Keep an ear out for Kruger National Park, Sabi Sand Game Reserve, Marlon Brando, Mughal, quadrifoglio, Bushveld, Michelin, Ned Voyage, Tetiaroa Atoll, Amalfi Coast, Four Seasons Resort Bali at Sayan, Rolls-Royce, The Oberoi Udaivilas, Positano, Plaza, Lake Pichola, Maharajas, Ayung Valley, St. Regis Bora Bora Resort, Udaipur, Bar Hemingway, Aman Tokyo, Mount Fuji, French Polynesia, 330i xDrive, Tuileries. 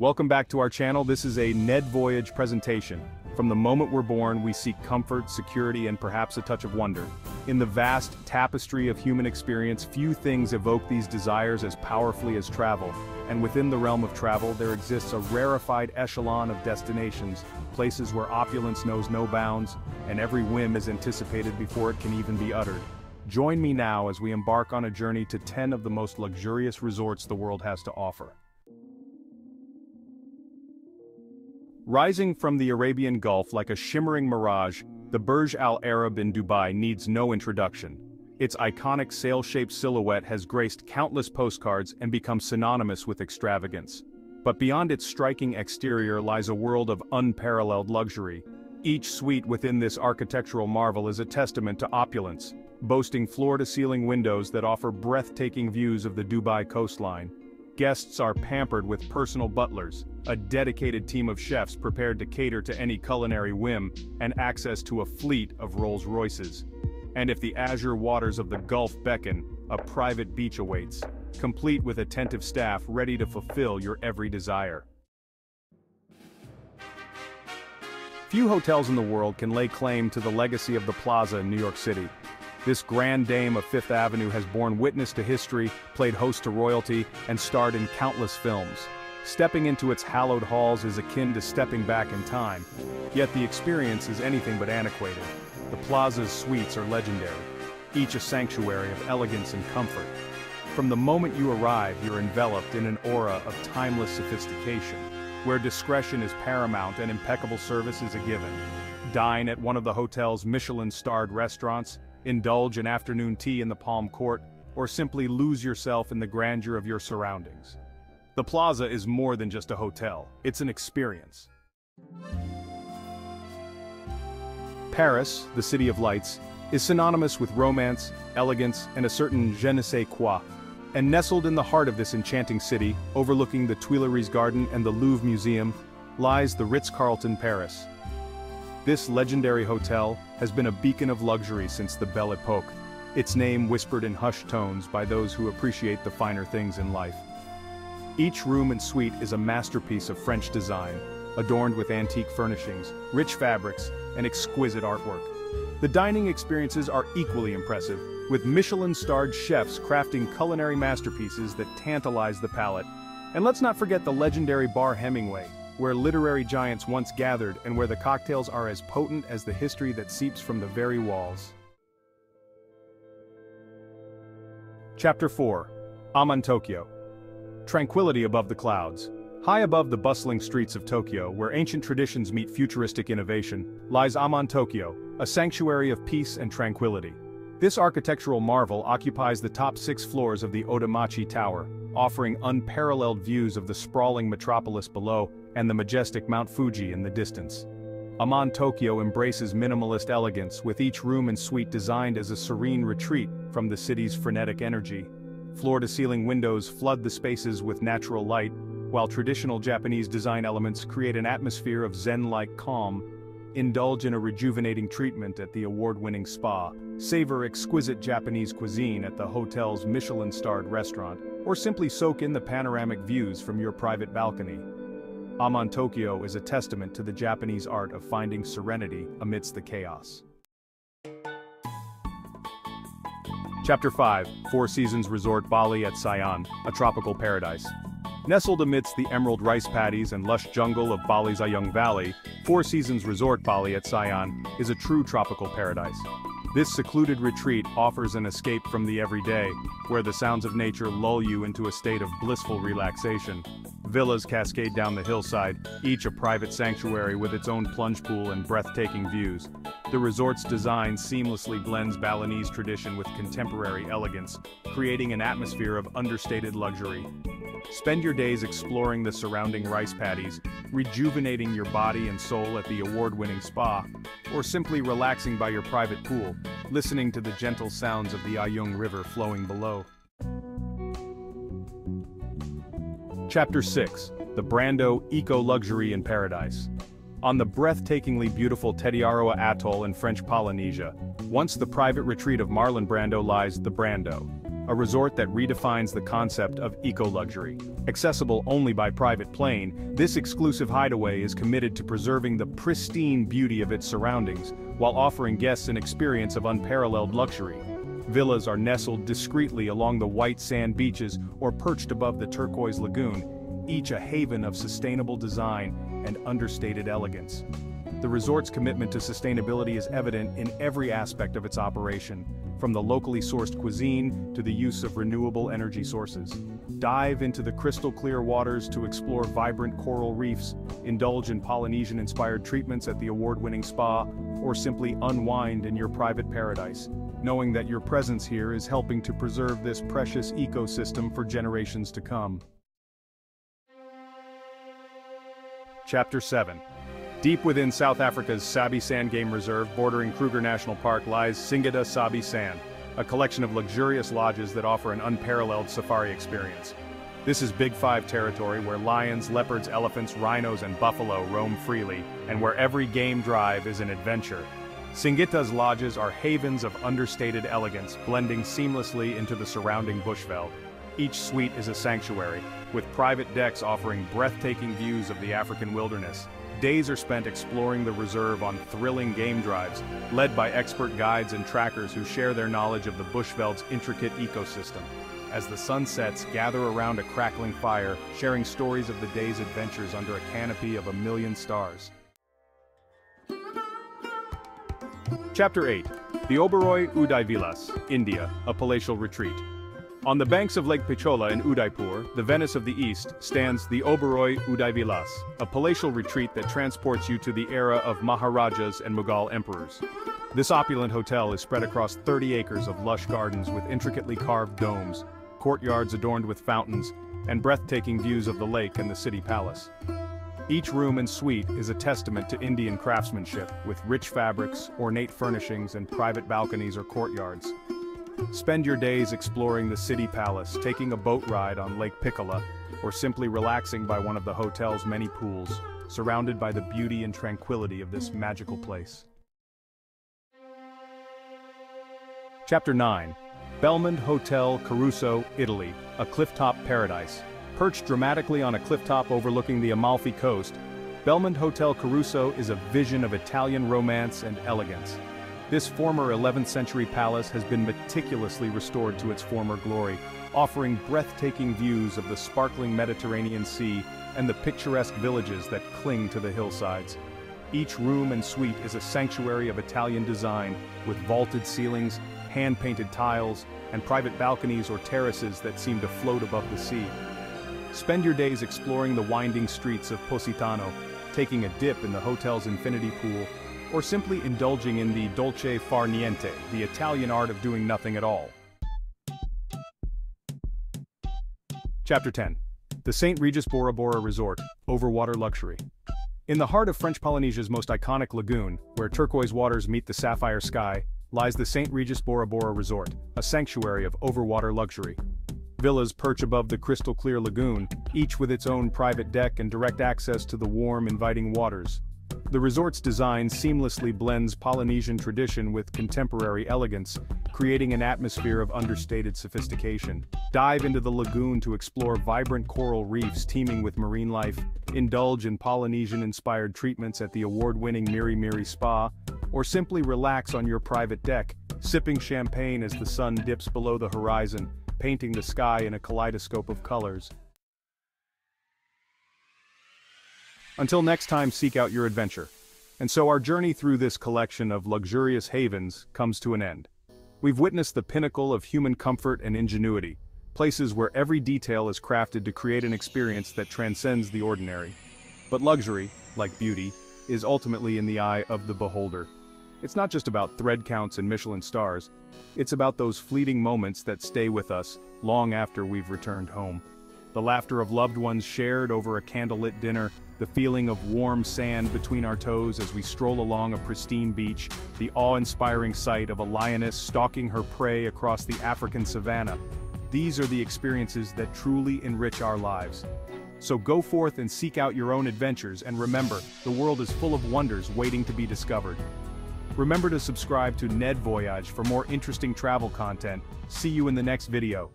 Welcome back to our channel. This is a Ned Voyage presentation. From the moment we're born, we seek comfort, security, and perhaps a touch of wonder. In the vast tapestry of human experience, few things evoke these desires as powerfully as travel. And within the realm of travel, there exists a rarefied echelon of destinations, places where opulence knows no bounds, and every whim is anticipated before it can even be uttered. Join me now as we embark on a journey to 10 of the most luxurious resorts the world has to offer. Rising from the Arabian Gulf like a shimmering mirage, the Burj Al Arab in Dubai needs no introduction. Its iconic sail-shaped silhouette has graced countless postcards and become synonymous with extravagance. But beyond its striking exterior lies a world of unparalleled luxury. Each suite within this architectural marvel is a testament to opulence, boasting floor-to-ceiling windows that offer breathtaking views of the Dubai coastline. Guests are pampered with personal butlers, a dedicated team of chefs prepared to cater to any culinary whim, and access to a fleet of Rolls-Royces. And if the azure waters of the Gulf beckon, a private beach awaits, complete with attentive staff ready to fulfill your every desire. Few hotels in the world can lay claim to the legacy of the Plaza in New York City. This grand dame of Fifth Avenue has borne witness to history, played host to royalty, and starred in countless films. Stepping into its hallowed halls is akin to stepping back in time, yet the experience is anything but antiquated. The Plaza's suites are legendary, each a sanctuary of elegance and comfort. From the moment you arrive, you're enveloped in an aura of timeless sophistication, where discretion is paramount and impeccable service is a given. Dine at one of the hotel's Michelin-starred restaurants, indulge in afternoon tea in the Palm Court, or simply lose yourself in the grandeur of your surroundings. The Plaza is more than just a hotel, it's an experience. Paris, the City of Lights, is synonymous with romance, elegance, and a certain je ne sais quoi. And nestled in the heart of this enchanting city, overlooking the Tuileries Garden and the Louvre Museum, lies the Ritz-Carlton Paris. This legendary hotel has been a beacon of luxury since the Belle Epoque, its name whispered in hushed tones by those who appreciate the finer things in life. Each room and suite is a masterpiece of French design, adorned with antique furnishings, rich fabrics, and exquisite artwork. The dining experiences are equally impressive, with Michelin-starred chefs crafting culinary masterpieces that tantalize the palate. And let's not forget the legendary Bar Hemingway, where literary giants once gathered and where the cocktails are as potent as the history that seeps from the very walls. Chapter 4. Aman Tokyo. Tranquility above the clouds. High above the bustling streets of Tokyo, where ancient traditions meet futuristic innovation, lies Aman Tokyo, a sanctuary of peace and tranquility. This architectural marvel occupies the top 6 floors of the Otemachi Tower, offering unparalleled views of the sprawling metropolis below and the majestic Mount Fuji in the distance. Aman Tokyo embraces minimalist elegance, with each room and suite designed as a serene retreat from the city's frenetic energy. Floor-to-ceiling windows flood the spaces with natural light, while traditional Japanese design elements create an atmosphere of zen-like calm. Indulge in a rejuvenating treatment at the award-winning spa, savor exquisite Japanese cuisine at the hotel's Michelin-starred restaurant, or simply soak in the panoramic views from your private balcony. Aman Tokyo is a testament to the Japanese art of finding serenity amidst the chaos. Chapter 5. Four Seasons Resort Bali at Sayan, a tropical paradise. Nestled amidst the emerald rice paddies and lush jungle of Bali's Ayung Valley, Four Seasons Resort Bali at Sayan is a true tropical paradise. This secluded retreat offers an escape from the everyday, where the sounds of nature lull you into a state of blissful relaxation. Villas cascade down the hillside, each a private sanctuary with its own plunge pool and breathtaking views. The resort's design seamlessly blends Balinese tradition with contemporary elegance, creating an atmosphere of understated luxury. Spend your days exploring the surrounding rice paddies, rejuvenating your body and soul at the award-winning spa, or simply relaxing by your private pool, listening to the gentle sounds of the Ayung River flowing below. Chapter 6. The Brando, Eco-Luxury in Paradise. On the breathtakingly beautiful Tetiaroa Atoll in French Polynesia, once the private retreat of Marlon Brando, lies The Brando, a resort that redefines the concept of eco-luxury. Accessible only by private plane, this exclusive hideaway is committed to preserving the pristine beauty of its surroundings, while offering guests an experience of unparalleled luxury. Villas are nestled discreetly along the white sand beaches or perched above the turquoise lagoon, each a haven of sustainable design and understated elegance. The resort's commitment to sustainability is evident in every aspect of its operation, from the locally sourced cuisine to the use of renewable energy sources. Dive into the crystal-clear waters to explore vibrant coral reefs, indulge in Polynesian-inspired treatments at the award-winning spa, or simply unwind in your private paradise, knowing that your presence here is helping to preserve this precious ecosystem for generations to come. Chapter 7. Deep within South Africa's Sabi Sand Game Reserve, bordering Kruger National Park, lies Singita Sabi Sand, a collection of luxurious lodges that offer an unparalleled safari experience. This is Big Five territory where lions, leopards, elephants, rhinos, and buffalo roam freely, and where every game drive is an adventure. Singita's lodges are havens of understated elegance, blending seamlessly into the surrounding Bushveld. Each suite is a sanctuary, with private decks offering breathtaking views of the African wilderness. Days are spent exploring the reserve on thrilling game drives, led by expert guides and trackers who share their knowledge of the Bushveld's intricate ecosystem. As the sun sets, gather around a crackling fire, sharing stories of the day's adventures under a canopy of 1,000,000 stars. Chapter 8. The Oberoi Udaivilas, India, a palatial retreat. On the banks of Lake Pichola in Udaipur, the Venice of the East, stands the Oberoi Udaivilas, a palatial retreat that transports you to the era of Maharajas and Mughal emperors. This opulent hotel is spread across 30 acres of lush gardens with intricately carved domes, courtyards adorned with fountains, and breathtaking views of the lake and the city palace. Each room and suite is a testament to Indian craftsmanship, with rich fabrics, ornate furnishings, and private balconies or courtyards. Spend your days exploring the city palace, taking a boat ride on Lake Pichola, or simply relaxing by one of the hotel's many pools, surrounded by the beauty and tranquility of this magical place. Chapter 9. Belmond Hotel Caruso, Italy, a clifftop paradise. Perched dramatically on a clifftop overlooking the Amalfi Coast, Belmond Hotel Caruso is a vision of Italian romance and elegance. This former 11th century palace has been meticulously restored to its former glory, offering breathtaking views of the sparkling Mediterranean Sea and the picturesque villages that cling to the hillsides. Each room and suite is a sanctuary of Italian design, with vaulted ceilings, hand-painted tiles, and private balconies or terraces that seem to float above the sea. Spend your days exploring the winding streets of Positano, taking a dip in the hotel's infinity pool, or simply indulging in the dolce far niente, the Italian art of doing nothing at all. Chapter 10. The St. Regis Bora Bora Resort, Overwater Luxury. In the heart of French Polynesia's most iconic lagoon, where turquoise waters meet the sapphire sky, lies the St. Regis Bora Bora Resort, a sanctuary of overwater luxury. Villas perch above the crystal-clear lagoon, each with its own private deck and direct access to the warm, inviting waters. The resort's design seamlessly blends Polynesian tradition with contemporary elegance, creating an atmosphere of understated sophistication. Dive into the lagoon to explore vibrant coral reefs teeming with marine life, indulge in Polynesian-inspired treatments at the award-winning Miri Miri Spa, or simply relax on your private deck, sipping champagne as the sun dips below the horizon, painting the sky in a kaleidoscope of colors. Until next time, seek out your adventure. And so our journey through this collection of luxurious havens comes to an end. We've witnessed the pinnacle of human comfort and ingenuity, places where every detail is crafted to create an experience that transcends the ordinary. But luxury, like beauty, is ultimately in the eye of the beholder. It's not just about thread counts and Michelin stars, it's about those fleeting moments that stay with us long after we've returned home. The laughter of loved ones shared over a candlelit dinner, the feeling of warm sand between our toes as we stroll along a pristine beach, the awe-inspiring sight of a lioness stalking her prey across the African savanna. These are the experiences that truly enrich our lives. So go forth and seek out your own adventures, and remember, the world is full of wonders waiting to be discovered. Remember to subscribe to Ned Voyage for more interesting travel content. See you in the next video.